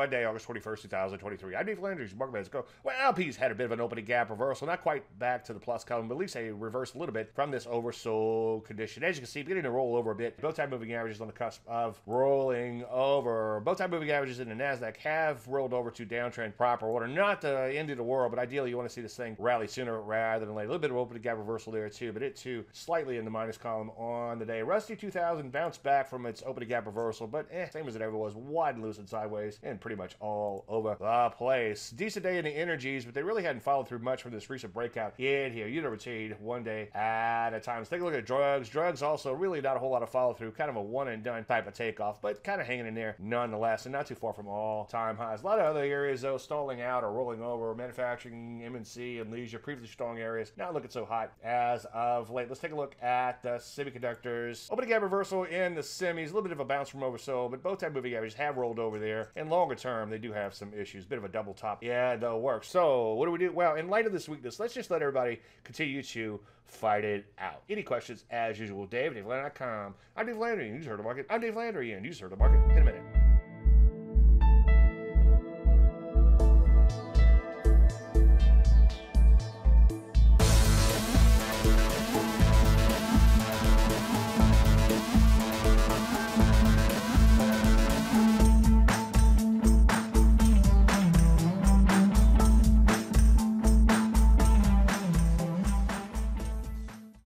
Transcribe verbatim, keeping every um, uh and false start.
Monday, August twenty-first, two thousand twenty-three. I'm Dave Landry. Market Let's Go. Well, L Ps had a bit of an opening gap reversal, not quite back to the plus column, but at least they reversed a little bit from this oversold condition. As you can see, beginning to roll over a bit. Both time moving averages on the cusp of rolling over. Both time moving averages in the Nasdaq have rolled over to downtrend proper order. Not the end of the world, but ideally you want to see this thing rally sooner rather than later. A little bit of opening gap reversal there too, but it too slightly in the minus column on the day. Rusty two thousand bounced back from its opening gap reversal, but eh, same as it ever was, wide and loose and sideways and pretty much all over the place. Decent day in the energies, but they really hadn't followed through much from this recent breakout in here. You know, routine one day at a time. Let's take a look at drugs. Drugs also really not a whole lot of follow through, kind of a one and done type of takeoff, but kind of hanging in there nonetheless, and not too far from all time highs. A lot of other areas though stalling out or rolling over. Manufacturing, M and C, and leisure, previously strong areas, not looking so hot as of late. Let's take a look at the semiconductors. Opening gap reversal in the semis, a little bit of a bounce from oversold, but both time moving averages have rolled over there, and longer term they do have some issues. Bit of a double top. Yeah, they'll work. So what do we do? Well, in light of this weakness, let's just let everybody continue to fight it out. Any questions, as usual, Dave, Dave Landry dot com. I'm Dave Landry, and you just heard the market. I'm Dave Landry, and you just heard the market in a minute.